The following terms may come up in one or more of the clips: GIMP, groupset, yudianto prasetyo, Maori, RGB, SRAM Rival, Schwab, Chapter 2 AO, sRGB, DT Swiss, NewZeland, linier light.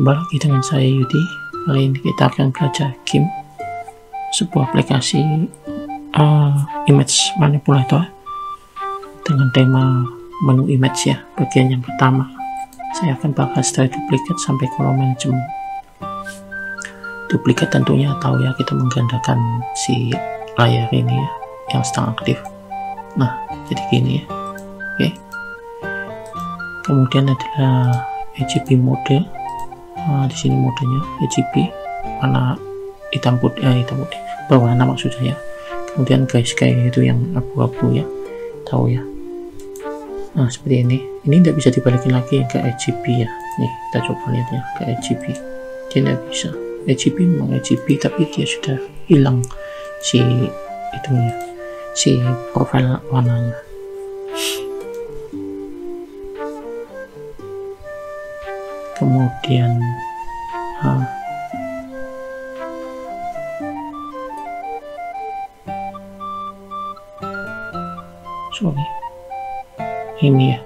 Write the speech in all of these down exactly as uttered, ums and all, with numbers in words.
Jumpa lagi dengan saya Yudi. Kali ini kita akan belajar GIMP, sebuah aplikasi uh, image manipulator dengan tema menu image ya. Bagian yang pertama saya akan bahas dari duplikat sampai kolom manajemen. Duplikat tentunya tahu ya, kita menggandakan si layar ini ya, yang setengah aktif. Nah jadi gini ya, oke okay. Kemudian adalah R G B mode. Nah, di sini modenya R G B warna hitam putih, eh, hitam putih berwarna maksudnya ya. Kemudian guys kayak itu yang abu-abu ya, tahu ya. Nah seperti ini, ini tidak bisa dibalikin lagi ke R G B ya. Nih kita coba lihat ya, ke R G B dia tidak bisa. R G B memang R G B tapi dia sudah hilang si itunya, si profil warnanya. Kemudian ha. sorry ini ya,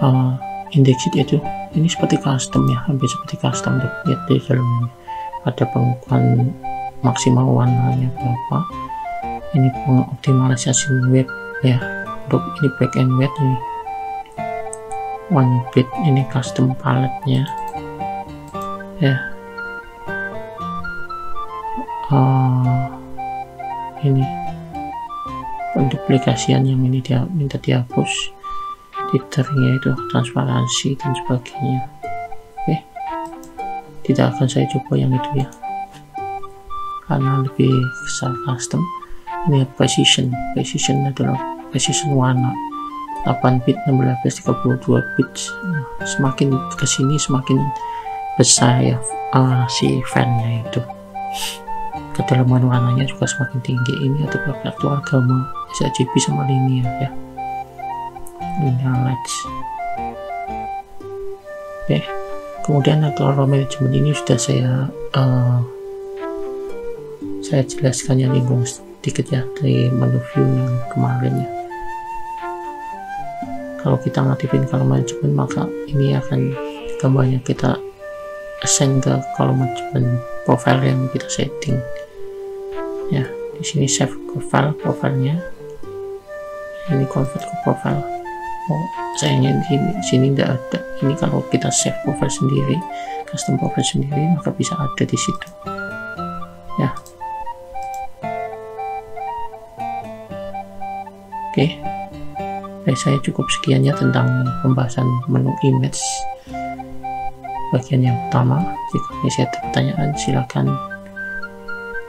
uh, indexed itu ini seperti custom ya, hampir seperti custom. Lihat di dalamnya ada pengukuran maksimal warnanya berapa, ini pengoptimalisasi web ya, untuk ini backend web ini one bit, ini custom paletnya ya. Uh, ini penduplikasian yang ini dia minta dihapus, titernya itu transparansi dan sebagainya. Oke okay. Tidak akan saya coba yang itu ya karena lebih besar custom. Ini precision, precision adalah precision warna delapan bit, enam belas, tiga puluh dua bit. Nah, semakin kesini semakin besar ya uh, si fan-nya itu, kedalaman warnanya juga semakin tinggi. Ini ada beberapa agama sRGB sama linear ya, linear lights. Oke, kemudian kalau manajemen ini sudah saya uh, saya jelaskan yang lingkung sedikit ya dari menu view yang kemarin ya. Kalau kita ngaktifin kolom manajemen maka ini akan gambarnya kita assign ke kolom manajemen profile yang kita setting ya. Di sini save ke file profilenya, ini convert ke profile. Oh sayangnya di sini tidak ada. Ini kalau kita save profile sendiri, custom profile sendiri, maka bisa ada di situ ya. Oke okay. Baik, saya cukup sekiannya tentang pembahasan menu image bagian yang pertama. Jika masih ada pertanyaan silahkan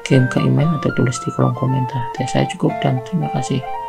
kirim ke email atau tulis di kolom komentar. Dari saya cukup dan terima kasih.